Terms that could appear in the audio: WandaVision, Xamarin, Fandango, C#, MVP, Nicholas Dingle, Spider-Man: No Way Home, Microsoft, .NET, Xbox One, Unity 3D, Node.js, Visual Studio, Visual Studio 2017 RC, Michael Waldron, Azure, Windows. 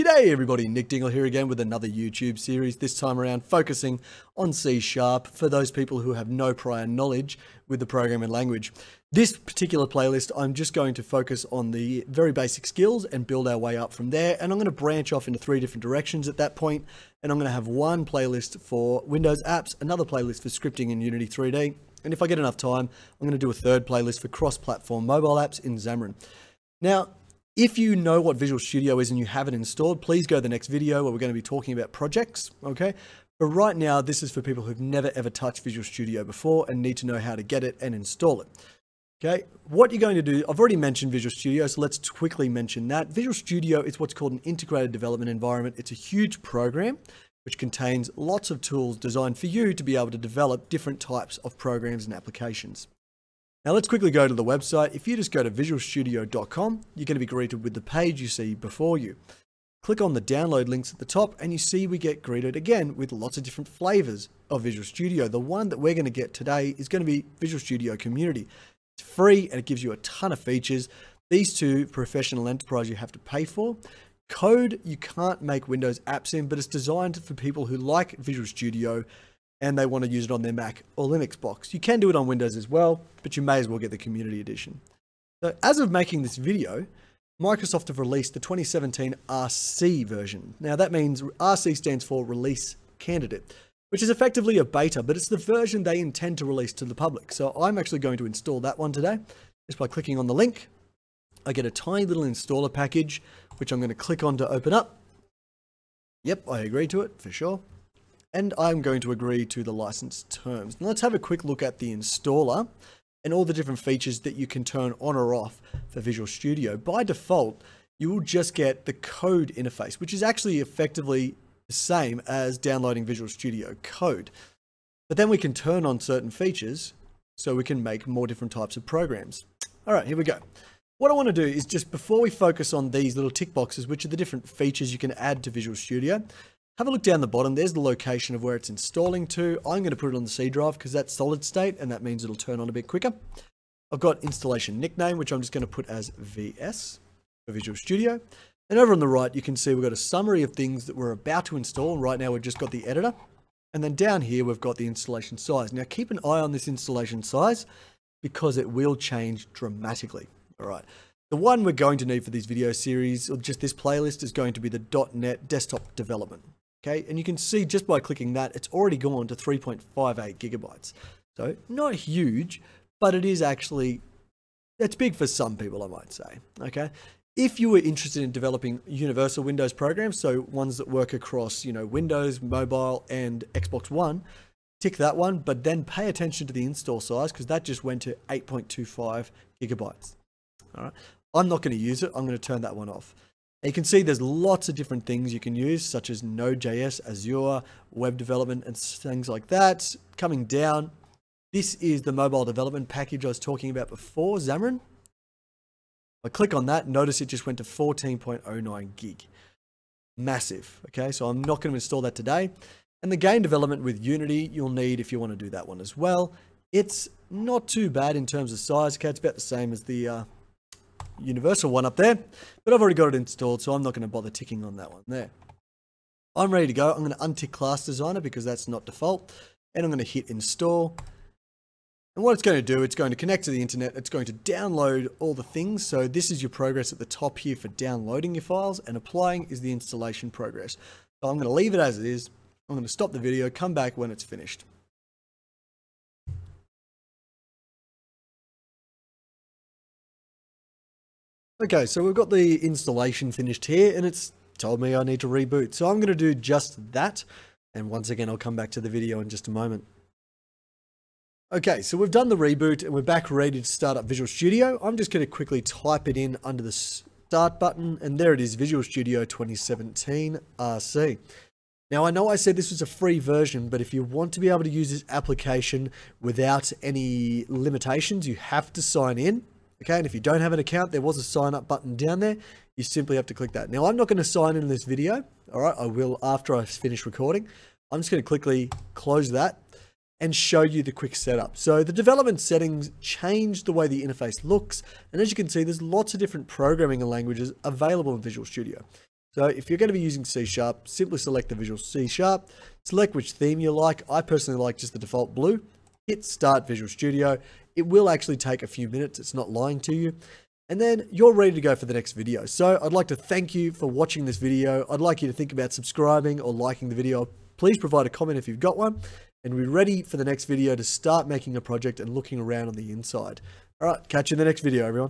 G'day everybody, Nick Dingle here again with another YouTube series, this time around focusing on C# for those people who have no prior knowledge with the programming language. This particular playlist, I'm just going to focus on the very basic skills and build our way up from there. And I'm going to branch off into three different directions at that point. And I'm going to have one playlist for Windows apps, another playlist for scripting in Unity 3D. And if I get enough time, I'm going to do a third playlist for cross-platform mobile apps in Xamarin. Now, if you know what Visual Studio is and you haven't installed, please go to the next video where we're going to be talking about projects, okay? But right now, this is for people who've never ever touched Visual Studio before and need to know how to get it and install it, okay? What you're going to do, I've already mentioned Visual Studio, so let's quickly mention that. Visual Studio is what's called an integrated development environment. It's a huge program which contains lots of tools designed for you to be able to develop different types of programs and applications. Now let's quickly go to the website. If you just go to visualstudio.com, you're going to be greeted with the page you see before you. Click on the download links at the top and you see we get greeted again with lots of different flavors of Visual Studio. The one that we're going to get today is going to be Visual Studio Community. It's free and it gives you a ton of features. These two, Professional Enterprise, you have to pay for. Code, you can't make Windows apps in, but it's designed for people who like Visual Studio and they want to use it on their Mac or Linux box. You can do it on Windows as well, but you may as well get the Community Edition. So as of making this video, Microsoft have released the 2017 RC version. Now that means RC stands for Release Candidate, which is effectively a beta, but it's the version they intend to release to the public. So I'm actually going to install that one today. Just by clicking on the link, I get a tiny little installer package, which I'm going to click on to open up. Yep, I agree to it for sure. And I'm going to agree to the license terms. Now let's have a quick look at the installer and all the different features that you can turn on or off for Visual Studio. By default, you will just get the code interface, which is actually effectively the same as downloading Visual Studio code. But then we can turn on certain features so we can make more different types of programs. All right, here we go. What I want to do is just before we focus on these little tick boxes, which are the different features you can add to Visual Studio, have a look down the bottom. There's the location of where it's installing to. I'm going to put it on the C drive because that's solid state and that means it'll turn on a bit quicker. I've got installation nickname, which I'm just going to put as VS for Visual Studio. And over on the right, you can see we've got a summary of things that we're about to install. Right now, we've just got the editor. And then down here, we've got the installation size. Now, keep an eye on this installation size because it will change dramatically. All right. The one we're going to need for this video series, or just this playlist, is going to be the .NET desktop development. Okay, and you can see just by clicking that, it's already gone to 3.58 gigabytes. So not huge, but it is actually, it's big for some people, I might say, okay? If you were interested in developing universal Windows programs, so ones that work across, you know, Windows, mobile, and Xbox One, tick that one, but then pay attention to the install size because that just went to 8.25 gigabytes. All right, I'm not going to use it. I'm going to turn that one off. You can see there's lots of different things you can use, such as Node.js, Azure, web development, and things like that. Coming down, this is the mobile development package I was talking about before, Xamarin. If I click on that, notice it just went to 14.09 gig. Massive, okay? So I'm not going to install that today. And the game development with Unity, you'll need if you want to do that one as well. It's not too bad in terms of size. Okay, it's about the same as the universal one up there, but I've already got it installed, so I'm not going to bother ticking on that one there. I'm ready to go. I'm going to untick Class Designer because that's not default, and I'm going to hit install. And what it's going to do, it's going to connect to the internet. It's going to download all the things. So this is your progress at the top here for downloading your files, and applying is the installation progress. So I'm going to leave it as it is. I'm going to stop the video, come back when it's finished. Okay, so we've got the installation finished here and it's told me I need to reboot. So I'm going to do just that. And once again, I'll come back to the video in just a moment. Okay, so we've done the reboot and we're back ready to start up Visual Studio. I'm just going to quickly type it in under the start button. And there it is, Visual Studio 2017 RC. Now, I know I said this was a free version, but if you want to be able to use this application without any limitations, you have to sign in. Okay, and if you don't have an account, there was a sign up button down there. You simply have to click that. Now, I'm not going to sign in this video. All right, I will after I finish recording. I'm just going to quickly close that and show you the quick setup. So the development settings change the way the interface looks. And as you can see, there's lots of different programming languages available in Visual Studio. So if you're going to be using C#, simply select the Visual C#, select which theme you like. I personally like just the default blue. Hit Start Visual Studio. It will actually take a few minutes. It's not lying to you. And then you're ready to go for the next video. So I'd like to thank you for watching this video. I'd like you to think about subscribing or liking the video. Please provide a comment if you've got one. And we're ready for the next video to start making a project and looking around on the inside. All right, catch you in the next video, everyone.